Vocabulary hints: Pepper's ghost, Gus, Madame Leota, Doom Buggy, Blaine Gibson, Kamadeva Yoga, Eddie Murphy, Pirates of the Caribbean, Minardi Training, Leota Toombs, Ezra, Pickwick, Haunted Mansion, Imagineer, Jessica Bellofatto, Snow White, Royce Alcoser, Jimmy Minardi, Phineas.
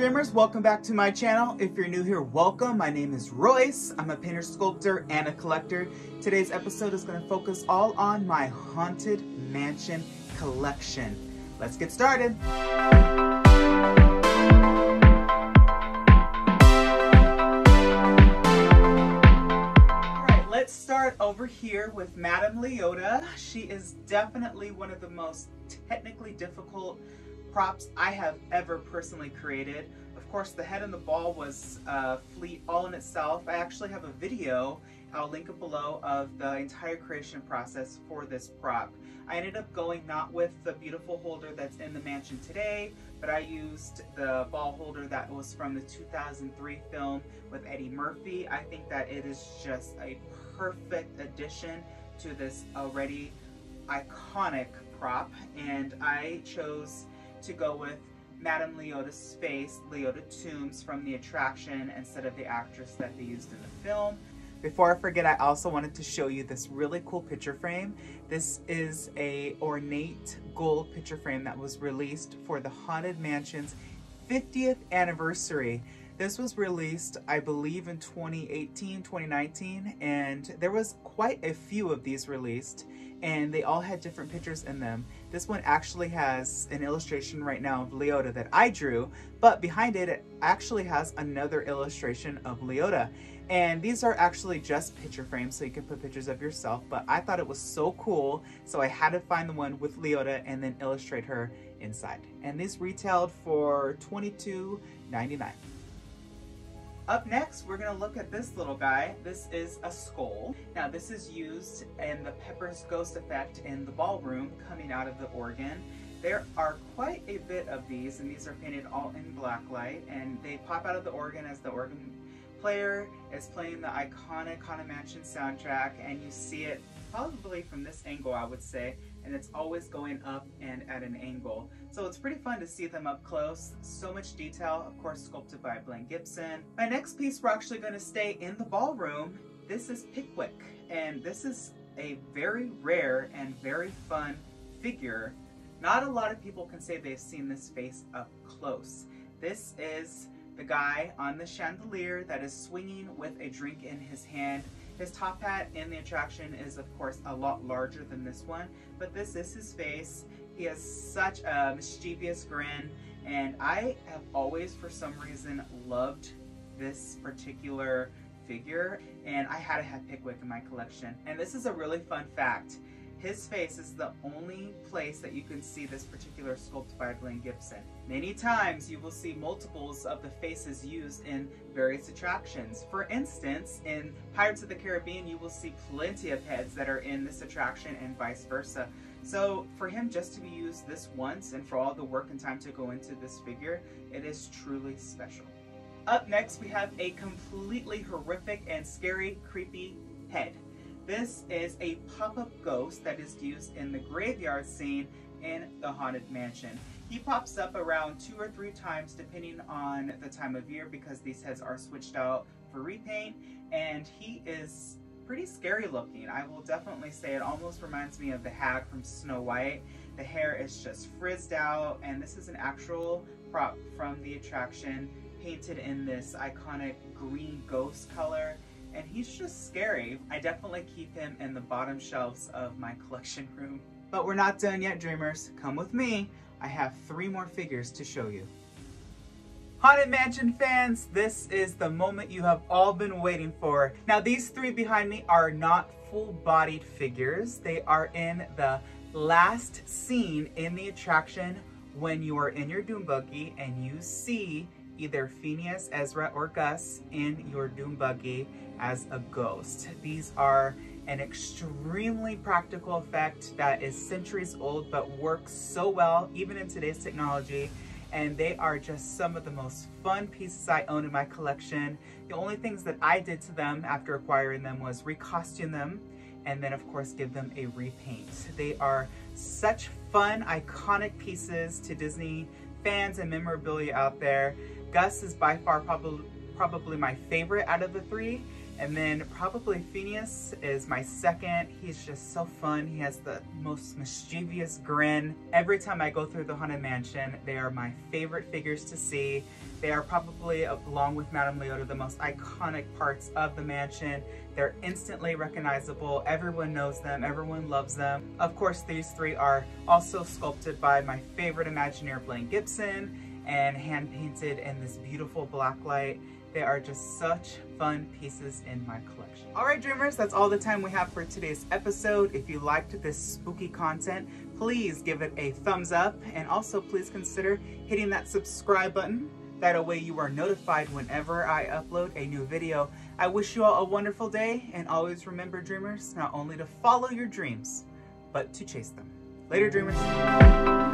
dreamers, welcome back to my channel. If you're new here, welcome. My name is Royce. I'm a painter, sculptor, and a collector. Today's episode is going to focus all on my haunted mansion collection. Let's get started. Alright, let's start over here with Madame Leota. She is definitely one of the most technically difficult props I have ever personally created. Of course, the head and the ball was fleet all in itself. I actually have a video, I'll link it below, of the entire creation process for this prop. I ended up going not with the beautiful holder that's in the mansion today, but I used the ball holder that was from the 2003 film with Eddie Murphy. I think that it is just a perfect addition to this already iconic prop, and I chose to go with Madame Leota's face, Leota Toombs, from the attraction instead of the actress that they used in the film. Before I forget, I also wanted to show you this really cool picture frame. This is a ornate gold picture frame that was released for the Haunted Mansion's 50th anniversary. This was released, I believe, in 2018, 2019, and there was quite a few of these released, and they all had different pictures in them. This one actually has an illustration right now of Leota that I drew, but behind it, it actually has another illustration of Leota. And these are actually just picture frames, so you can put pictures of yourself, but I thought it was so cool, so I had to find the one with Leota and then illustrate her inside. And these retailed for $22.99. Up next, we're gonna look at this little guy. This is a skull. Now, this is used in the Pepper's Ghost effect in the ballroom coming out of the organ. There are quite a bit of these, and these are painted all in black light, and they pop out of the organ as the organ player is playing the iconic Haunted Mansion soundtrack, and you see it probably from this angle, I would say, and it's always going up and at an angle. So it's pretty fun to see them up close. So much detail, of course, sculpted by Blaine Gibson. My next piece, we're actually going to stay in the ballroom. This is Pickwick, and this is a very rare and very fun figure. Not a lot of people can say they've seen this face up close. This is the guy on the chandelier that is swinging with a drink in his hand. His top hat in the attraction is, of course, a lot larger than this one, but this is his face. He has such a mischievous grin, and I have always, for some reason, loved this particular figure, and I had to have Pickwick in my collection. And this is a really fun fact. His face is the only place that you can see this particular sculpt by Blaine Gibson. Many times you will see multiples of the faces used in various attractions. For instance, in Pirates of the Caribbean, you will see plenty of heads that are in this attraction and vice versa. So for him just to be used this once and for all the work and time to go into this figure, it is truly special. Up next, we have a completely horrific and scary, creepy head. This is a pop-up ghost that is used in the graveyard scene in the Haunted Mansion. He pops up around 2 or 3 times depending on the time of year, because these heads are switched out for repaint, and he is pretty scary looking. I will definitely say it almost reminds me of the hag from Snow White. The hair is just frizzed out, and this is an actual prop from the attraction painted in this iconic green ghost color. And he's just scary. I definitely keep him in the bottom shelves of my collection room. But we're not done yet, dreamers. Come with me. I have 3 more figures to show you. Haunted Mansion fans, this is the moment you have all been waiting for. Now, these 3 behind me are not full-bodied figures. They are in the last scene in the attraction when you are in your Doom Buggy and you see either Phineas, Ezra, or Gus in your Doom Buggy as a ghost. These are an extremely practical effect that is centuries old but works so well even in today's technology, and they are just some of the most fun pieces I own in my collection. The only things that I did to them after acquiring them was recostume them and then, of course, give them a repaint. They are such fun, iconic pieces to Disney fans and memorabilia out there. Gus is by far probably my favorite out of the 3, And then probably Phineas is my second. He's just so fun. He has the most mischievous grin. Every time I go through the Haunted Mansion, they are my favorite figures to see. They are probably, along with Madame Leota, the most iconic parts of the mansion. They're instantly recognizable. Everyone knows them. Everyone loves them. Of course, these three are also sculpted by my favorite Imagineer, Blaine Gibson, and hand painted in this beautiful black light. They are just such fun pieces in my collection. All right, Dreamers, that's all the time we have for today's episode. If you liked this spooky content, please give it a thumbs up, and also please consider hitting that subscribe button. That way you are notified whenever I upload a new video. I wish you all a wonderful day, and always remember, Dreamers, not only to follow your dreams, but to chase them. Later, Dreamers.